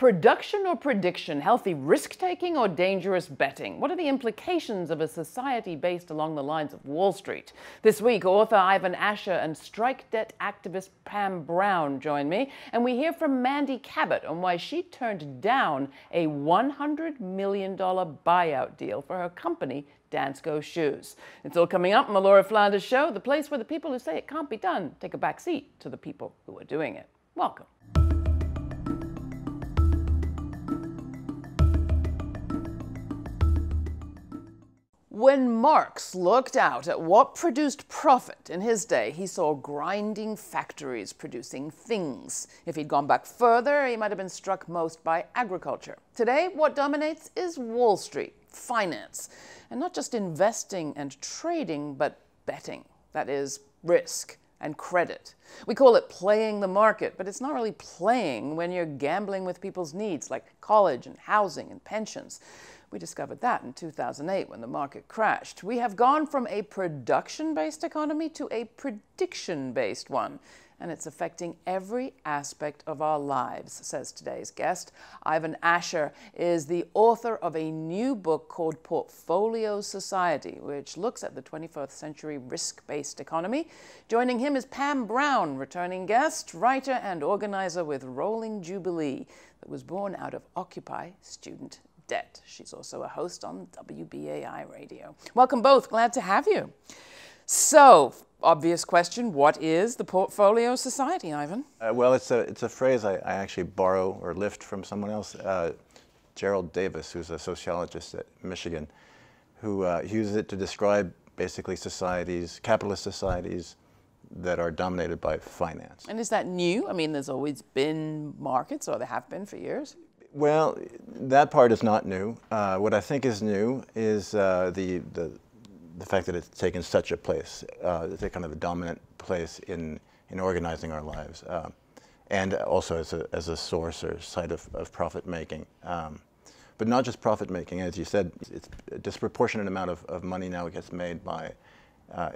Production or prediction, healthy risk-taking or dangerous betting? What are the implications of a society based along the lines of Wall Street? This week, author Ivan Ascher and strike debt activist Pam Brown join me, and we hear from Mandy Cabot on why she turned down a $100 million buyout deal for her company, Dansko Shoes. It's all coming up on the Laura Flanders Show, the place where the people who say it can't be done take a back seat to the people who are doing it. Welcome. When Marx looked out at what produced profit in his day, he saw grinding factories producing things. If he'd gone back further, he might have been struck most by agriculture. Today, what dominates is Wall Street, finance, and not just investing and trading, but betting. That is, risk and credit. We call it playing the market, but it's not really playing when you're gambling with people's needs, like college and housing and pensions. We discovered that in 2008 when the market crashed. We have gone from a production-based economy to a prediction-based one, and it's affecting every aspect of our lives, says today's guest. Ivan Ascher is the author of a new book called Portfolio Society, which looks at the 21st century risk-based economy. Joining him is Pam Brown, returning guest, writer and organizer with Rolling Jubilee, that was born out of Occupy Student Debt. She's also a host on WBAI Radio. Welcome both, glad to have you. So, obvious question, what is the Portfolio Society, Ivan? Well, it's a phrase I actually borrow or lift from someone else, Gerald Davis, who's a sociologist at Michigan, who uses it to describe basically societies, capitalist societies, that are dominated by finance. And is that new? I mean, there's always been markets, or there have been for years. Well, that part is not new. What I think is new is the fact that it's taken such a place, it's a kind of a dominant place in organizing our lives, and also as a source or site of profit making. But not just profit making, as you said, it's a disproportionate amount of money now gets made by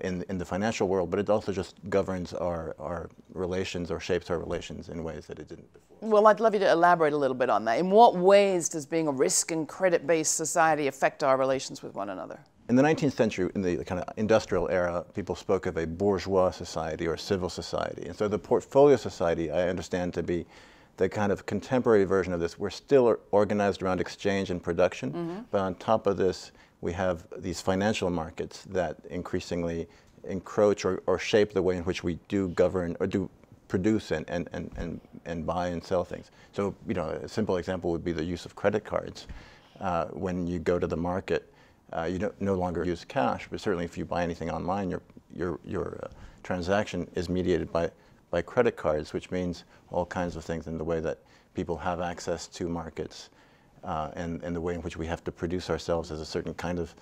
in the financial world, but it also just governs our relations or shapes our relations in ways that it didn't before. Well, I'd love you to elaborate a little bit on that. In what ways does being a risk and credit-based society affect our relations with one another? In the 19th century, in the kind of industrial era, people spoke of a bourgeois society or civil society. And so the Portfolio Society, I understand to be the kind of contemporary version of this. We're still organized around exchange and production, but on top of this, we have these financial markets that increasingly encroach or shape the way in which we do govern or do produce and buy and sell things. So, you know, a simple example would be the use of credit cards. When you go to the market, you don't no longer use cash, but certainly if you buy anything online, your transaction is mediated by credit cards, which means all kinds of things in the way that people have access to markets. And the way in which we have to produce ourselves as a certain kind of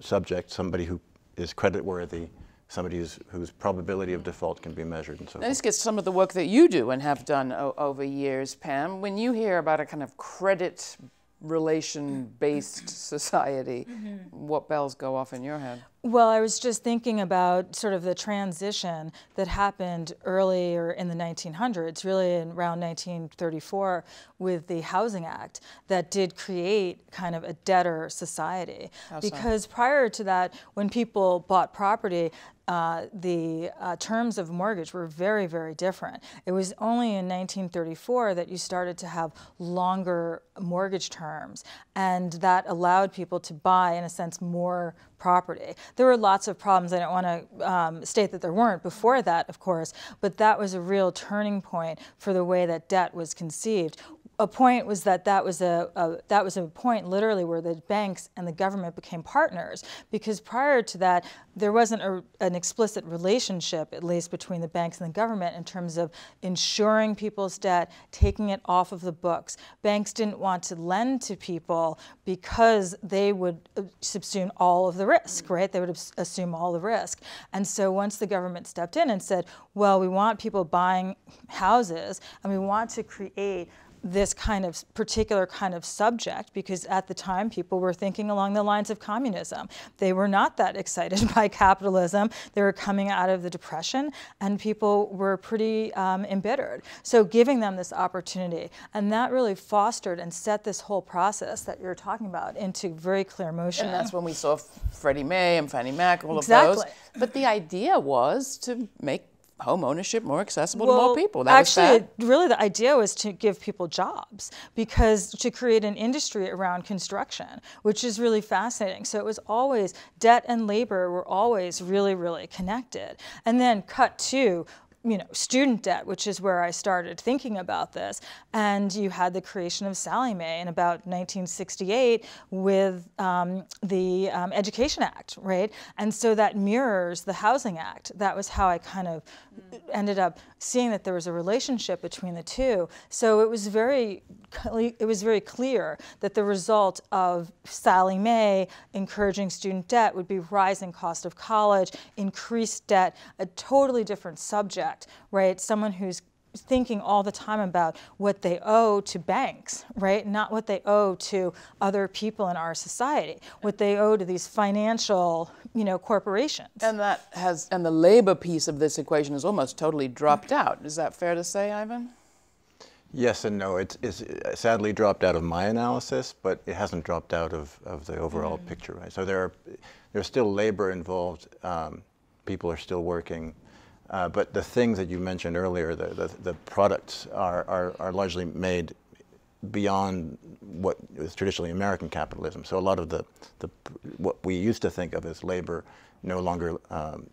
subject, somebody who is creditworthy, somebody whose probability of default can be measured and so forth. Now this gets some of the work that you do and have done over years, Pam. When you hear about a kind of credit relation-based society, what bells go off in your head? Well, I was just thinking about sort of the transition that happened earlier in the 1900s, really in around 1934 with the Housing Act that did create kind of a debtor society. How so? Because prior to that, when people bought property, the terms of mortgage were very, very different. It was only in 1934 that you started to have longer mortgage terms, and that allowed people to buy, in a sense, more property. There were lots of problems. I don't want to state that there weren't before that, of course, but that was a real turning point for the way that debt was conceived. A point was that was a point literally where the banks and the government became partners, because prior to that there wasn't an explicit relationship, at least between the banks and the government, in terms of insuring people's debt, taking it off of the books. Banks didn't want to lend to people because they would subsume all of the risk, right? They would assume all the risk. And so once the government stepped in and said, well, we want people buying houses and we want to create this kind of particular kind of subject, because at the time people were thinking along the lines of communism. They were not that excited by capitalism. They were coming out of the Depression, and people were pretty embittered. So giving them this opportunity, and that really fostered and set this whole process that you're talking about into very clear motion. And that's when we saw Freddie Mae and Fannie Mac, all of those. But the idea was to make home ownership more accessible to more people. That really the idea was to give people jobs, because to create an industry around construction, which is really fascinating. So it was always debt and labor were always really, really connected. And then cut to, you know, student debt, which is where I started thinking about this. And you had the creation of Sallie Mae in about 1968 with the Education Act, right? And so that mirrors the Housing Act. That was how I kind of ended up seeing that there was a relationship between the two. So it was very clear that the result of Sallie Mae encouraging student debt would be rising cost of college, increased debt, a totally different subject. Right? Someone who's thinking all the time about what they owe to banks, right? Not what they owe to other people in our society, what they owe to these financial, you know, corporations. And that has, and the labor piece of this equation is almost totally dropped out. Is that fair to say, Ivan? Yes and no. It's sadly dropped out of my analysis, but it hasn't dropped out of the overall picture, right? So there's still labor involved. People are still working. But the things that you mentioned earlier, the products are largely made beyond what is traditionally American capitalism. So a lot of what we used to think of as labor no longer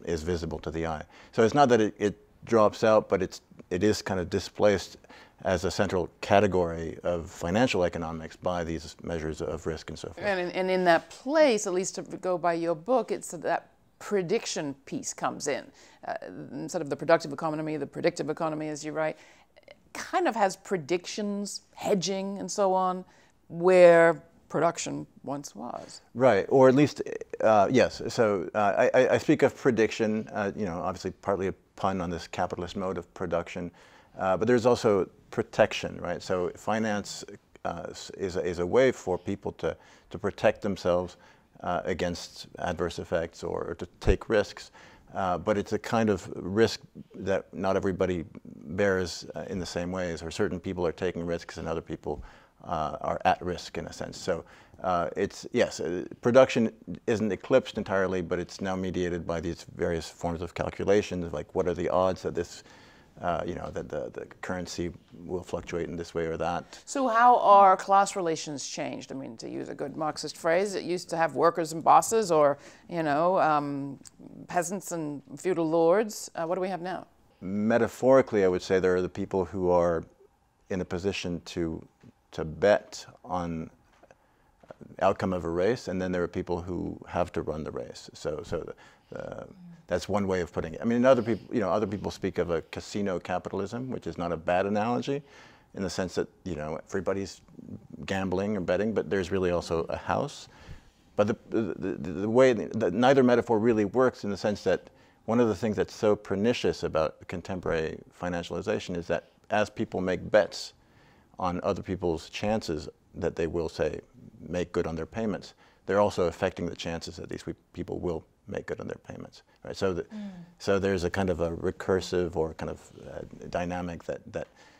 is visible to the eye. So it's not that it drops out, but it is kind of displaced as a central category of financial economics by these measures of risk and so forth. And in that place, at least to go by your book, it's that prediction piece comes in. Sort of the predictive economy, as you write, kind of has predictions, hedging, and so on, where production once was. Right, or at least, yes. So I speak of prediction, you know, obviously partly a pun on this capitalist mode of production, but there's also protection, right? So finance is a way for people to protect themselves against adverse effects or to take risks, but it's a kind of risk that not everybody bears in the same ways, or certain people are taking risks and other people are at risk in a sense. So it's, yes, production isn't eclipsed entirely, but it's now mediated by these various forms of calculations, like what are the odds that this, you know, that the currency will fluctuate in this way or that. So how are class relations changed? I mean, to use a good Marxist phrase, it used to have workers and bosses, or, you know, peasants and feudal lords. What do we have now? Metaphorically, I would say there are the people who are in a position to bet on the outcome of a race, and then there are people who have to run the race. So that's one way of putting it. I mean, other people speak of a casino capitalism, which is not a bad analogy, in the sense that, you know, everybody's gambling or betting, but there's really also a house. But the way that neither metaphor really works, in the sense that one of the things that's so pernicious about contemporary financialization is that as people make bets on other people's chances that they will, say, make good on their payments, they're also affecting the chances that these people will make good on their payments, right? So, so there's a kind of a recursive or kind of dynamic that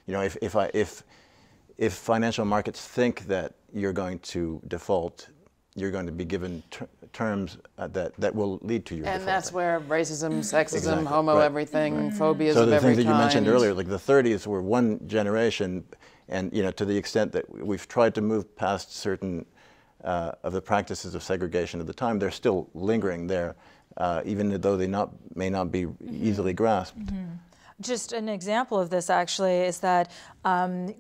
you know, if financial markets think that you're going to default, you're going to be given terms that will lead to your default. And that's where racism, sexism, exactly, homo, right, everything, right, phobias of every kind. So the things that you mentioned earlier, like the 30s were one generation, and, you know, to the extent that we've tried to move past certain of the practices of segregation of the time, they're still lingering there, even though they may not be easily grasped. Just an example of this, actually, is that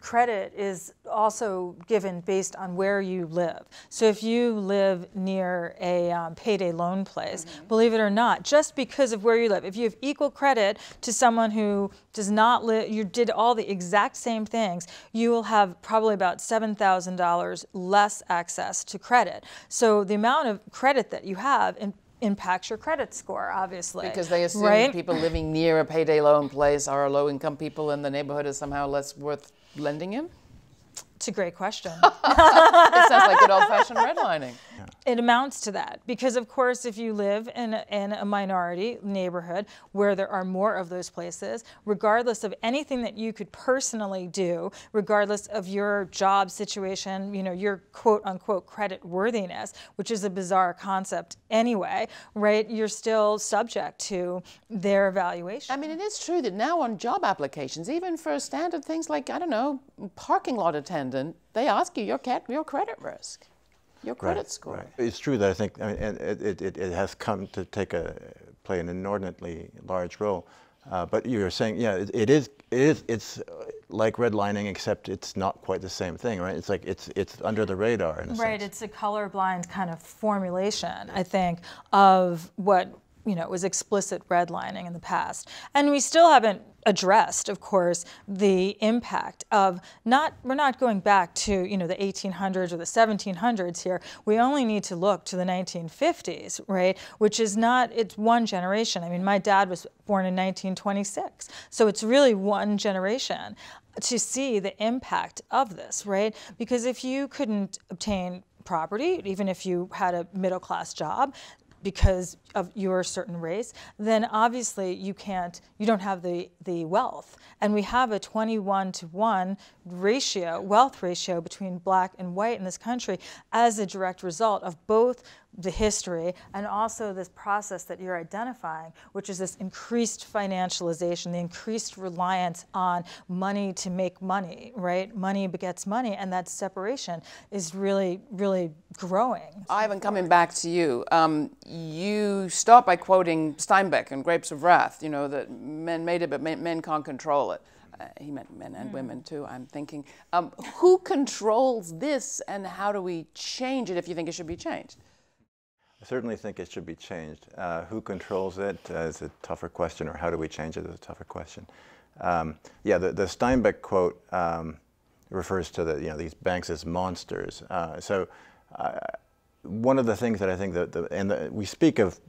credit is also given based on where you live. So if you live near a payday loan place, believe it or not, just because of where you live, if you have equal credit to someone who does not live, you did all the exact same things, you will have probably about $7,000 less access to credit. So the amount of credit that you have impacts your credit score, obviously. Because they assume, right, people living near a payday loan place are low-income people, and the neighborhood is somehow less worth lending in? It's a great question. It sounds like good old-fashioned redlining. Yeah. It amounts to that because, of course, if you live in a minority neighborhood where there are more of those places, regardless of anything that you could personally do, regardless of your job situation, you know, your quote-unquote credit worthiness, which is a bizarre concept anyway, right, you're still subject to their evaluation. I mean, it is true that now on job applications, even for standard things like, I don't know, parking lot attendant, they ask you your credit risk, your credit score. Right. It's true that I think it has come to play an inordinately large role. But you were saying, yeah, it's like redlining, except it's not quite the same thing, right? It's like it's under the radar in a sense. Right. It's a colorblind kind of formulation, I think, of what, you know, was explicit redlining in the past, and we still haven't addressed, of course, the impact of we're not going back to, you know, the 1800s or the 1700s here. We only need to look to the 1950s, right? Which is it's one generation. I mean, my dad was born in 1926, so it's really one generation to see the impact of this, right? Because if you couldn't obtain property, even if you had a middle-class job, because of your certain race, then obviously you don't have the wealth. And we have a 21-to-1 ratio, wealth ratio between black and white in this country as a direct result of both the history and also this process that you're identifying, which is this increased financialization, the increased reliance on money to make money, right? Money begets money, and that separation is really, really growing. Ivan, coming back to you, you start by quoting Steinbeck in Grapes of Wrath, you know, that men made it, but men can't control it. He meant men and women too, I'm thinking. Who controls this, and how do we change it if you think it should be changed? I certainly think it should be changed. Who controls it is a tougher question, or how do we change it is a tougher question. Yeah, the Steinbeck quote refers to these banks as monsters. One of the things that I think we speak of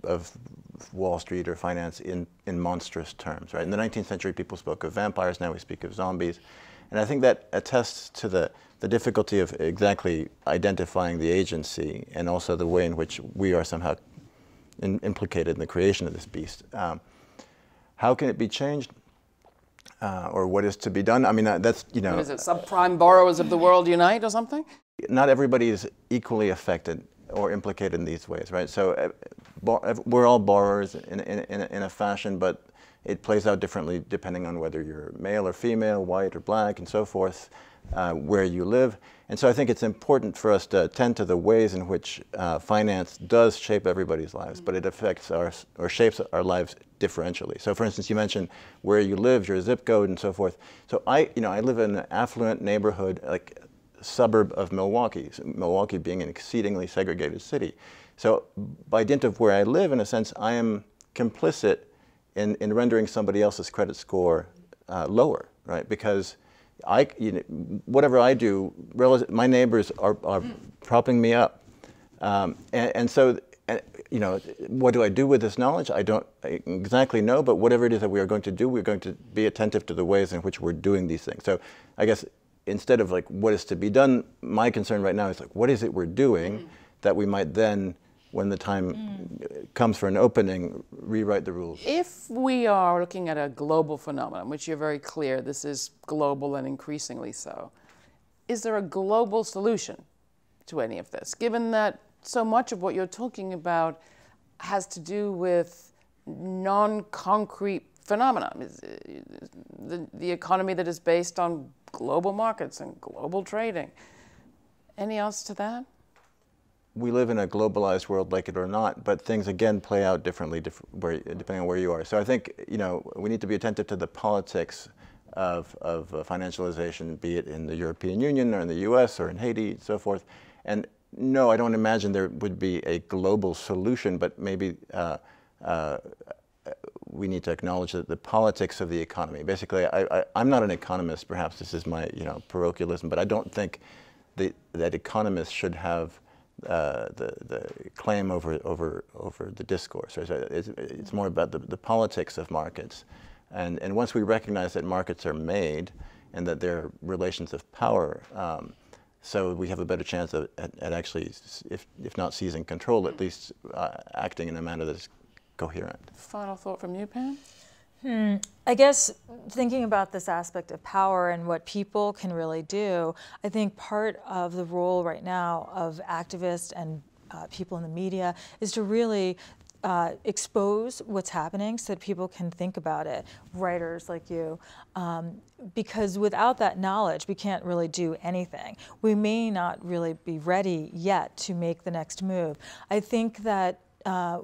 Wall Street or finance in monstrous terms, right? In the 19th century, people spoke of vampires. Now we speak of zombies. And I think that attests to the difficulty of exactly identifying the agency and also the way in which we are somehow implicated in the creation of this beast. How can it be changed? Or what is to be done? I mean, that's, you know... What is it, subprime borrowers of the world unite or something? Not everybody is equally affected or implicated in these ways, right? So we're all borrowers in a fashion, but it plays out differently depending on whether you're male or female, white or black, and so forth, where you live. And so I think it's important for us to attend to the ways in which finance does shape everybody's lives, but it affects or shapes our lives differentially. So for instance, you mentioned where you live, your zip code, and so forth. So I live in an affluent neighborhood, like suburb of Milwaukee, Milwaukee being an exceedingly segregated city. So by dint of where I live, in a sense, I am complicit in rendering somebody else's credit score lower, right? Because whatever I do, my neighbors are propping me up. And so, what do I do with this knowledge? I don't exactly know, but whatever it is that we are going to do, we're going to be attentive to the ways in which we're doing these things. So I guess instead of like what is to be done, my concern right now is like what is it we're doing that we might then, when the time comes for an opening, rewrite the rules. If we are looking at a global phenomenon, which you're very clear, this is global and increasingly so, is there a global solution to any of this? Given that so much of what you're talking about has to do with non-concrete phenomena, the economy that is based on global markets and global trading. Any else to that? We live in a globalized world, like it or not, but things again play out differently depending on where you are. So I think we need to be attentive to the politics of financialization, be it in the European Union or in the U.S. or in Haiti and so forth. And no, I don't imagine there would be a global solution, but maybe we need to acknowledge that the politics of the economy. Basically, I'm not an economist. Perhaps this is my parochialism, but I don't think that economists should have the claim over the discourse. It's more about the politics of markets, and once we recognize that markets are made and that there are relations of power So we have a better chance at actually, if not seizing control, at least acting in a manner that's coherent. Final thought from you, Pam? I guess thinking about this aspect of power and what people can really do, I think part of the role right now of activists and people in the media is to really expose what's happening so that people can think about it, writers like you, because without that knowledge, we can't really do anything. We may not really be ready yet to make the next move. I think that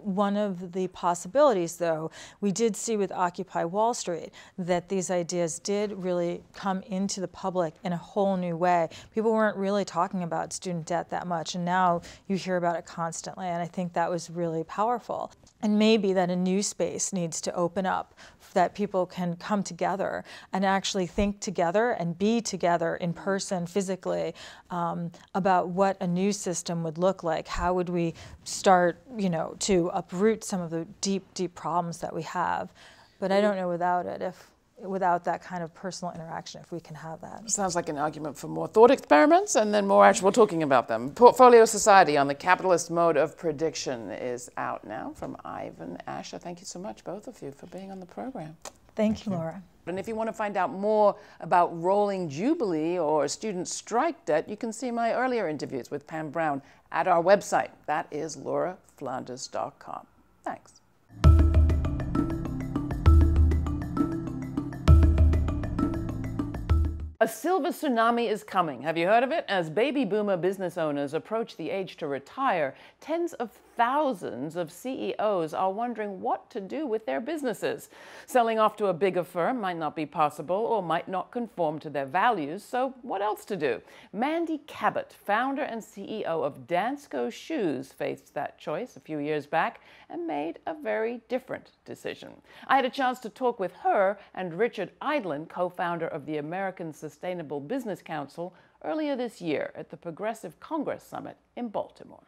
one of the possibilities, though, we did see with Occupy Wall Street that these ideas did really come into the public in a whole new way. People weren't really talking about student debt that much, and now you hear about it constantly, and I think that was really powerful. And maybe that a new space needs to open up that people can come together and actually think together and be together in person, physically, about what a new system would look like. How would we start, you know, to uproot some of the deep, deep problems that we have? But I don't know without it, without that kind of personal interaction, if we can have that. Sounds like an argument for more thought experiments and then more actual talking about them. Portfolio Society on the Capitalist Mode of Prediction is out now from Ivan Ascher. Thank you so much, both of you, for being on the program. Thank you, Laura. And if you want to find out more about Rolling Jubilee or student strike debt, you can see my earlier interviews with Pam Brown at our website. That is lauraflanders.com. Thanks. A silver tsunami is coming. Have you heard of it? As baby boomer business owners approach the age to retire, tens of thousands of CEOs are wondering what to do with their businesses. Selling off to a bigger firm might not be possible or might not conform to their values, so what else to do? Mandy Cabot, founder and CEO of Dansko Shoes, faced that choice a few years back and made a very different decision. I had a chance to talk with her and Richard Eidlin, co-founder of the American Sustainable Business Council, earlier this year at the Progressive Congress Summit in Baltimore.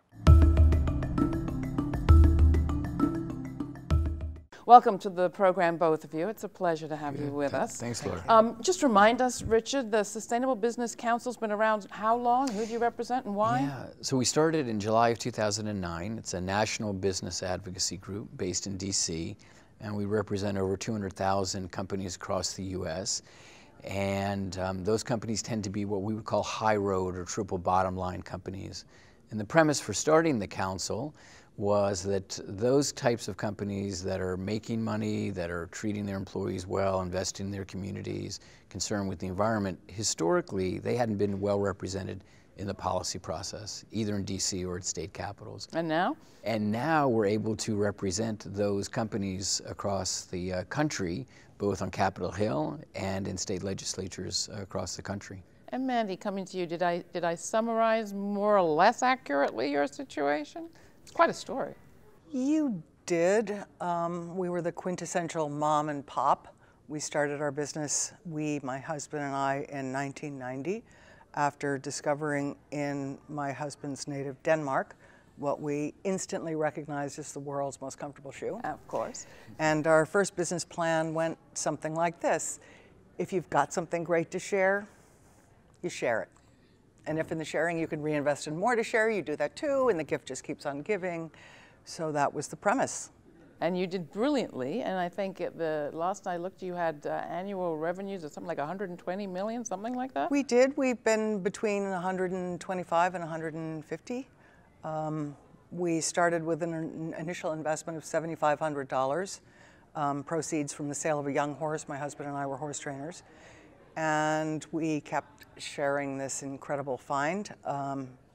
Welcome to the program, both of you. It's a pleasure to have you with us. Thanks, Laura. Just remind us, Richard, the Sustainable Business Council's been around how long? Who do you represent and why? Yeah, so we started in July of 2009. It's a national business advocacy group based in DC, and we represent over 200,000 companies across the US. And those companies tend to be what we would call high road or triple bottom line companies. And the premise for starting the council was that those types of companies that are making money, that are treating their employees well, investing in their communities, concerned with the environment, historically they hadn't been well represented in the policy process, either in DC or at state capitals. And now? And now we're able to represent those companies across the country, both on Capitol Hill and in state legislatures across the country. And Mandy, coming to you, did I summarize more or less accurately your situation? It's quite a story. You did. We were the quintessential mom and pop. We started our business, my husband and I, in 1990. After discovering in my husband's native Denmark what we instantly recognized as the world's most comfortable shoe. Of course. And our first business plan went something like this. If you've got something great to share, you share it. And if in the sharing you can reinvest in more to share, you do that too, and the gift just keeps on giving. So that was the premise. And you did brilliantly, and I think at the last I looked, you had annual revenues of something like 120 million, something like that? We did. We've been between 125 and 150. We started with an initial investment of $7,500, proceeds from the sale of a young horse. My husband and I were horse trainers. And we kept sharing this incredible find,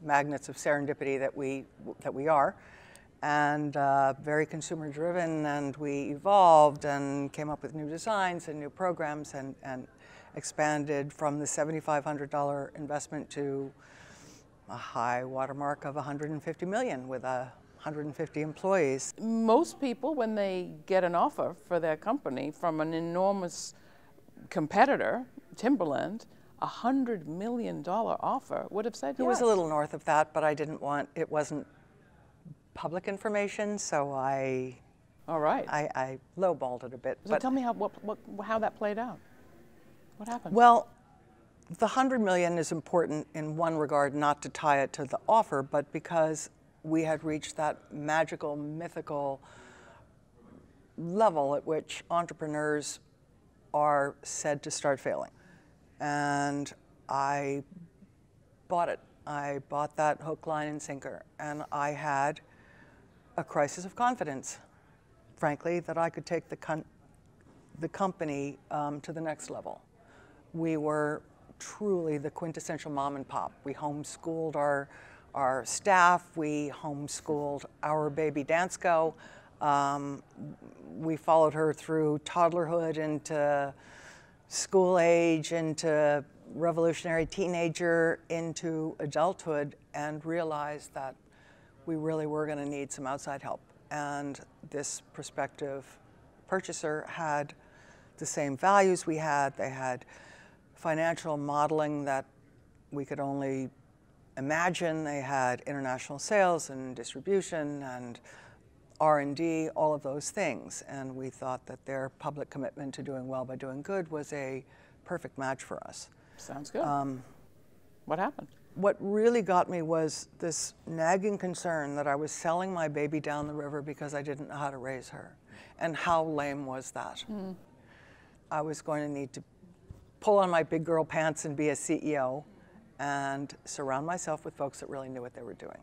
magnets of serendipity that we are. And very consumer driven, and we evolved and came up with new designs and new programs and expanded from the $7,500 investment to a high watermark of 150 million with 150 employees. Most people, when they get an offer for their company from an enormous competitor, Timberland, $100 million offer, would have said yes. It was a little north of that, but I didn't want, it wasn't public information, so I lowballed it a bit. So tell me how that played out. What happened? Well, the $100 million is important in one regard, not to tie it to the offer, but because we had reached that magical, mythical level at which entrepreneurs are said to start failing. And I bought it. I bought that hook, line, and sinker. And I had a crisis of confidence, frankly, that I could take the company to the next level. We were truly the quintessential mom and pop. We homeschooled our staff. We homeschooled our baby Dansko. We followed her through toddlerhood into school age, into revolutionary teenager, into adulthood, and realized that we really were going to need some outside help. And this prospective purchaser had the same values we had. They had financial modeling that we could only imagine. They had international sales and distribution and R&D, all of those things. And we thought that their public commitment to doing well by doing good was a perfect match for us. Sounds good. What happened? What really got me was this nagging concern that I was selling my baby down the river because I didn't know how to raise her. And how lame was that? Mm. I was going to need to pull on my big girl pants and be a CEO and surround myself with folks that really knew what they were doing.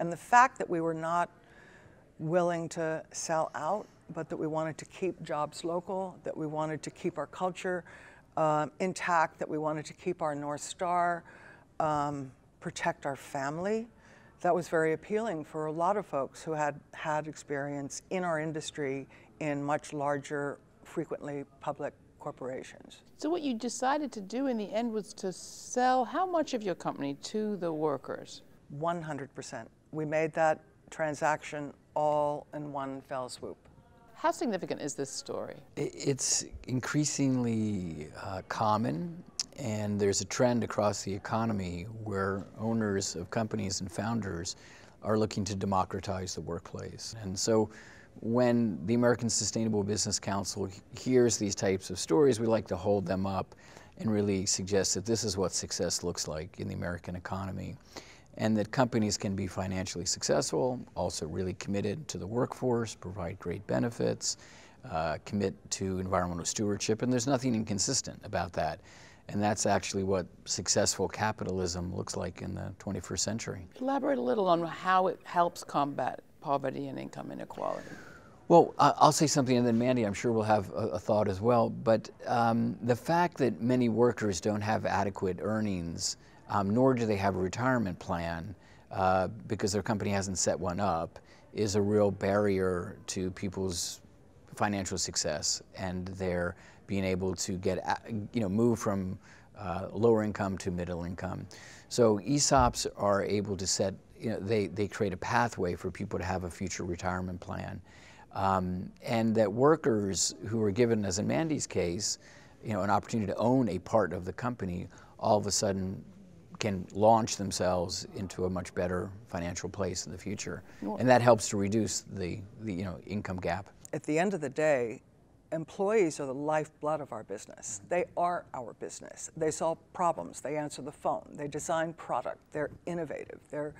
And the fact that we were not willing to sell out, but that we wanted to keep jobs local, that we wanted to keep our culture intact, that we wanted to keep our North Star, protect our family, that was very appealing for a lot of folks who had had experience in our industry in much larger, frequently public corporations. So what you decided to do in the end was to sell how much of your company to the workers? 100%. We made that transaction all in one fell swoop. How significant is this story? It's increasingly common, and there's a trend across the economy where owners of companies and founders are looking to democratize the workplace. And so when the American Sustainable Business Council hears these types of stories, we like to hold them up and really suggest that this is what success looks like in the American economy, and that companies can be financially successful, also really committed to the workforce, provide great benefits, commit to environmental stewardship, and there's nothing inconsistent about that. And that's actually what successful capitalism looks like in the 21st century. Elaborate a little on how it helps combat poverty and income inequality. Well, I'll say something, and then Mandy, I'm sure, will have a thought as well, but the fact that many workers don't have adequate earnings, nor do they have a retirement plan because their company hasn't set one up, is a real barrier to people's financial success and their being able to get, move from lower income to middle income. So ESOPs are able to set, they create a pathway for people to have a future retirement plan. And that workers who are given, as in Mandy's case, an opportunity to own a part of the company, all of a sudden can launch themselves into a much better financial place in the future. And that helps to reduce the income gap. At the end of the day, employees are the lifeblood of our business. They are our business. They solve problems. They answer the phone. They design product. They're innovative. They're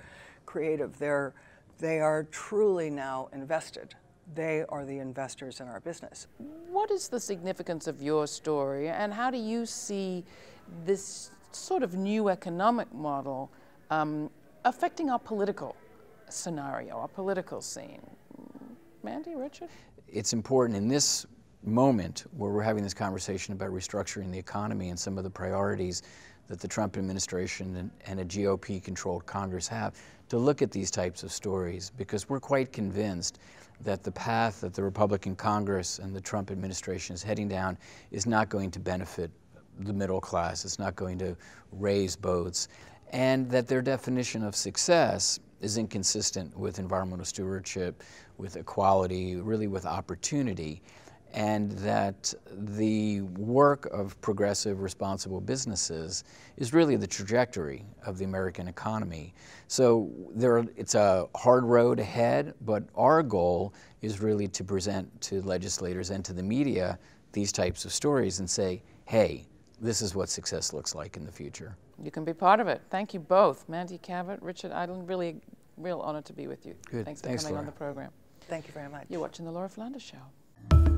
creative. They are truly now invested. They are the investors in our business. What is the significance of your story, and how do you see this sort of new economic model affecting our political scenario, our political scene? Mandy, Richard? It's important in this moment where we're having this conversation about restructuring the economy and some of the priorities that the Trump administration and a GOP-controlled Congress have, to look at these types of stories, because we're quite convinced that the path that the Republican Congress and the Trump administration is heading down is not going to benefit the middle class. It's not going to raise boats, and that their definition of success is inconsistent with environmental stewardship, with equality, really with opportunity, and that the work of progressive, responsible businesses is really the trajectory of the American economy. So it's a hard road ahead, but our goal is really to present to legislators and to the media these types of stories and say, hey, this is what success looks like in the future. You can be part of it. Thank you both. Mandy Cabot, Richard Eidlin, really a real honor to be with you. Good. Thanks for coming, Laura, on the program. Thank you very much. You're watching The Laura Flanders Show.